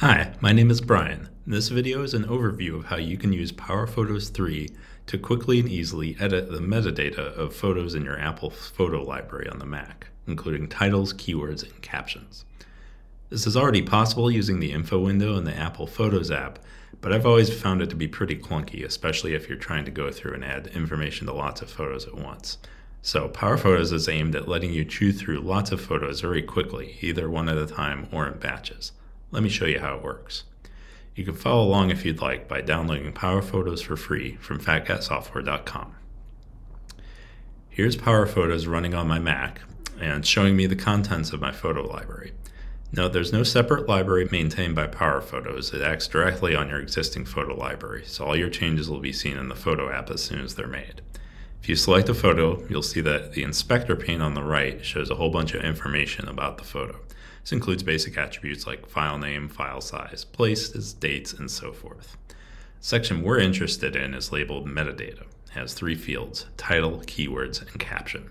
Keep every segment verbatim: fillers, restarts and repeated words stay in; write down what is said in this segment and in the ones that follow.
Hi, my name is Brian. This video is an overview of how you can use PowerPhotos three to quickly and easily edit the metadata of photos in your Apple photo library on the Mac, including titles, keywords, and captions. This is already possible using the info window in the Apple Photos app, but I've always found it to be pretty clunky, especially if you're trying to go through and add information to lots of photos at once. So PowerPhotos is aimed at letting you chew through lots of photos very quickly, either one at a time or in batches. Let me show you how it works. You can follow along if you'd like by downloading PowerPhotos for free from fat cat software dot com. Here's PowerPhotos running on my Mac and showing me the contents of my photo library. Note there's no separate library maintained by PowerPhotos. It acts directly on your existing photo library, so all your changes will be seen in the photo app as soon as they're made. If you select a photo, you'll see that the inspector pane on the right shows a whole bunch of information about the photo. This includes basic attributes like file name, file size, places, dates, and so forth. The section we're interested in is labeled metadata. It has three fields: title, keywords, and caption.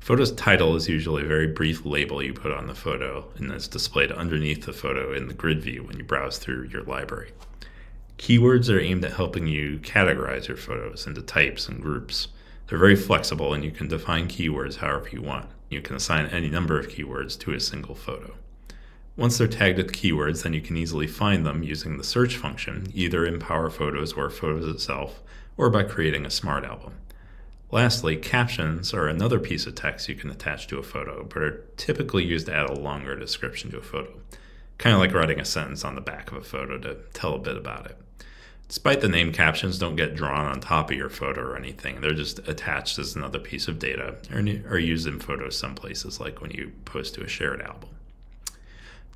Photo's title is usually a very brief label you put on the photo, and it's displayed underneath the photo in the grid view when you browse through your library. Keywords are aimed at helping you categorize your photos into types and groups. They're very flexible, and you can define keywords however you want. You can assign any number of keywords to a single photo. Once they're tagged at keywords, then you can easily find them using the search function, either in PowerPhotos or Photos itself, or by creating a smart album. Lastly, captions are another piece of text you can attach to a photo, but are typically used to add a longer description to a photo. Kind of like writing a sentence on the back of a photo to tell a bit about it. Despite the name, captions don't get drawn on top of your photo or anything. They're just attached as another piece of data or used in photos some places, like when you post to a shared album.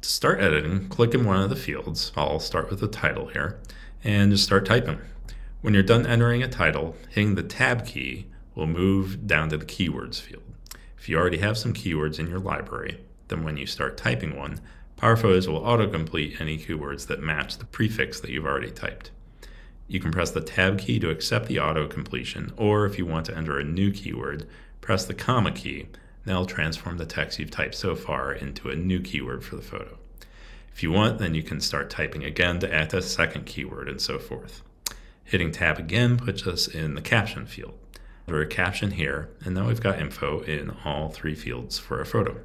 To start editing, click in one of the fields. I'll start with the title here and just start typing. When you're done entering a title, hitting the tab key will move down to the keywords field. If you already have some keywords in your library, then when you start typing one, PowerPhotos will autocomplete any keywords that match the prefix that you've already typed. You can press the tab key to accept the auto completion, or if you want to enter a new keyword, press the comma key. That'll transform the text you've typed so far into a new keyword for the photo. If you want, then you can start typing again to add a second keyword and so forth. Hitting tab again puts us in the caption field. Enter a caption here, and now we've got info in all three fields for a photo.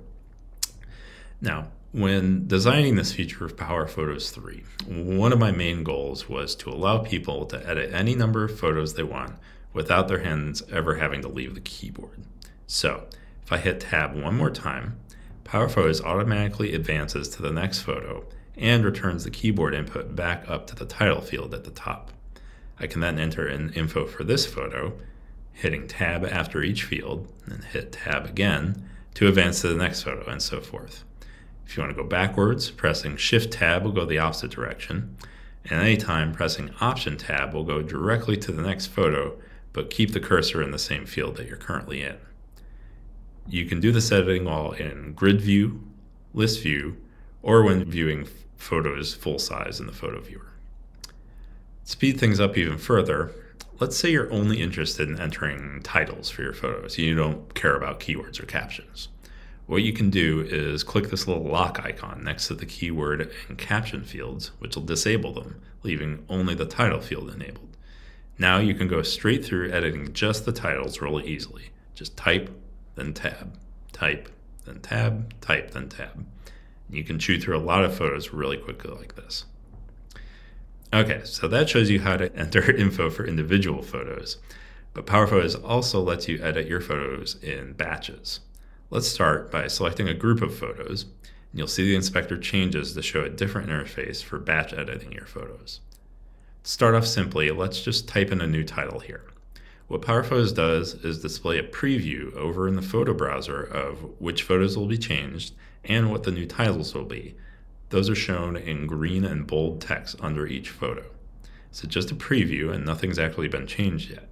Now, when designing this feature of PowerPhotos three, one of my main goals was to allow people to edit any number of photos they want without their hands ever having to leave the keyboard. So if I hit tab one more time, PowerPhotos automatically advances to the next photo and returns the keyboard input back up to the title field at the top. I can then enter in info for this photo, hitting tab after each field, and hit tab again to advance to the next photo and so forth. If you want to go backwards, pressing Shift Tab will go the opposite direction, and at any time pressing Option Tab will go directly to the next photo, but keep the cursor in the same field that you're currently in. You can do this editing all in Grid View, List View, or when viewing photos full size in the photo viewer. To speed things up even further, let's say you're only interested in entering titles for your photos. You don't care about keywords or captions. What you can do is click this little lock icon next to the keyword and caption fields, which will disable them, leaving only the title field enabled. Now you can go straight through editing just the titles really easily. Just type, then tab, type, then tab, type, then tab. And you can chew through a lot of photos really quickly like this. Okay, so that shows you how to enter info for individual photos, but PowerPhotos also lets you edit your photos in batches. Let's start by selecting a group of photos, and you'll see the inspector changes to show a different interface for batch editing your photos. To start off simply, let's just type in a new title here. What PowerPhotos does is display a preview over in the photo browser of which photos will be changed and what the new titles will be. Those are shown in green and bold text under each photo. So just a preview, and nothing's actually been changed yet.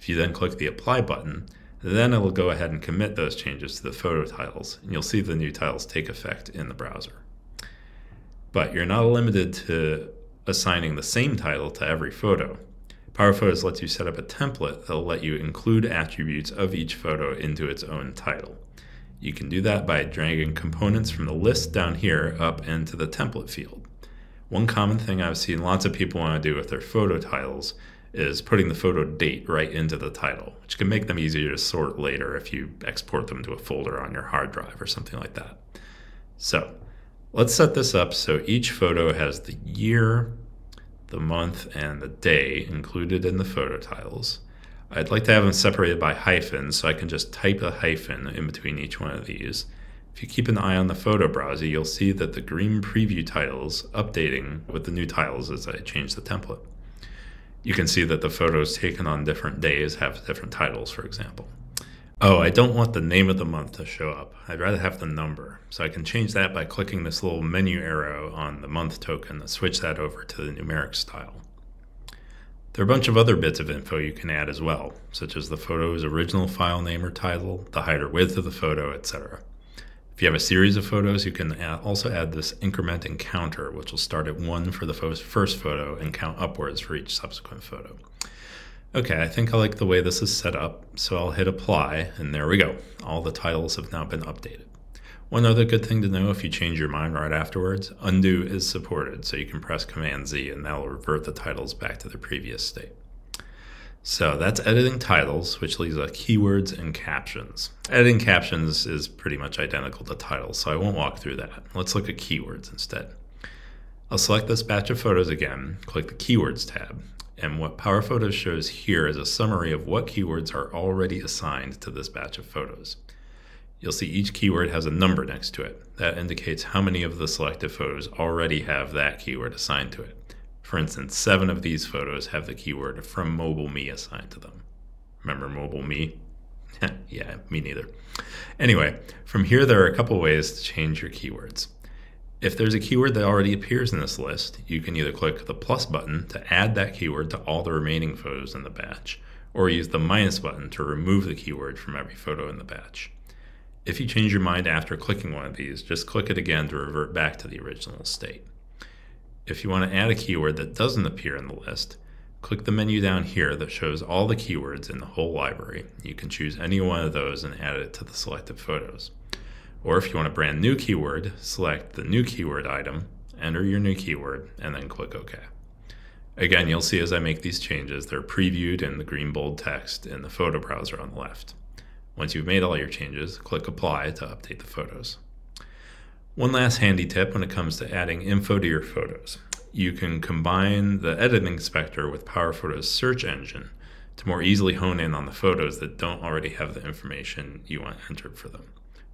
If you then click the Apply button, then it'll go ahead and commit those changes to the photo titles, and you'll see the new titles take effect in the browser. But you're not limited to assigning the same title to every photo. PowerPhotos lets you set up a template that'll let you include attributes of each photo into its own title. You can do that by dragging components from the list down here up into the template field. One common thing I've seen lots of people want to do with their photo titles is putting the photo date right into the title, which can make them easier to sort later if you export them to a folder on your hard drive or something like that. So let's set this up so each photo has the year, the month, and the day included in the photo titles. I'd like to have them separated by hyphens, so I can just type a hyphen in between each one of these. If you keep an eye on the photo browser, you'll see that the green preview title's updating with the new titles as I change the template. You can see that the photos taken on different days have different titles, for example. Oh, I don't want the name of the month to show up. I'd rather have the number. So I can change that by clicking this little menu arrow on the month token and switch that over to the numeric style. There are a bunch of other bits of info you can add as well, such as the photo's original file name or title, the height or width of the photo, et cetera. If you have a series of photos, you can also add this incrementing counter, which will start at one for the first photo and count upwards for each subsequent photo. Okay, I think I like the way this is set up, so I'll hit apply, and there we go. All the titles have now been updated. One other good thing to know if you change your mind right afterwards, undo is supported, so you can press command Z and that'll revert the titles back to their previous state. So that's editing titles, which leaves us keywords and captions. Editing captions is pretty much identical to titles, so I won't walk through that. Let's look at keywords instead. I'll select this batch of photos again, click the Keywords tab, and what PowerPhotos shows here is a summary of what keywords are already assigned to this batch of photos. You'll see each keyword has a number next to it. That indicates how many of the selected photos already have that keyword assigned to it. For instance, seven of these photos have the keyword from Mobile Me assigned to them. Remember Mobile Me? Yeah, me neither. Anyway, from here there are a couple ways to change your keywords. If there's a keyword that already appears in this list, you can either click the plus button to add that keyword to all the remaining photos in the batch, or use the minus button to remove the keyword from every photo in the batch. If you change your mind after clicking one of these, just click it again to revert back to the original state. If you want to add a keyword that doesn't appear in the list, click the menu down here that shows all the keywords in the whole library. You can choose any one of those and add it to the selected photos. Or if you want a brand new keyword, select the new keyword item, enter your new keyword, and then click OK. Again, you'll see as I make these changes, they're previewed in the green bold text in the photo browser on the left. Once you've made all your changes, click Apply to update the photos. One last handy tip when it comes to adding info to your photos. You can combine the editing specter with PowerPhotos search engine to more easily hone in on the photos that don't already have the information you want entered for them.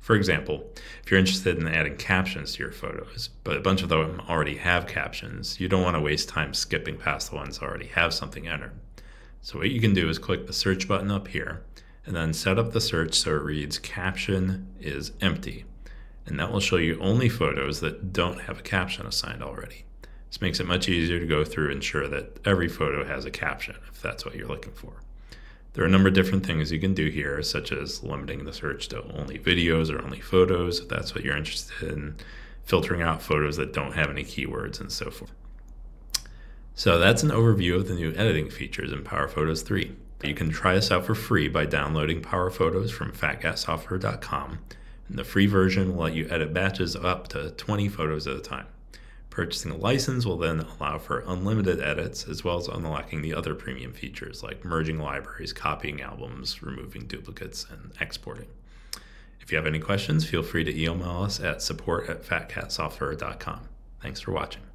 For example, if you're interested in adding captions to your photos, but a bunch of them already have captions, you don't want to waste time skipping past the ones that already have something entered. So what you can do is click the search button up here, and then set up the search so it reads caption is empty. And that will show you only photos that don't have a caption assigned already. This makes it much easier to go through and ensure that every photo has a caption if that's what you're looking for. There are a number of different things you can do here, such as limiting the search to only videos or only photos if that's what you're interested in, filtering out photos that don't have any keywords, and so forth. So that's an overview of the new editing features in PowerPhotos three. You can try this out for free by downloading PowerPhotos from fat cat software dot com, and the free version will let you edit batches up to twenty photos at a time. Purchasing a license will then allow for unlimited edits, as well as unlocking the other premium features like merging libraries, copying albums, removing duplicates, and exporting. If you have any questions, feel free to email us at support at fat cat software dot com. Thanks for watching.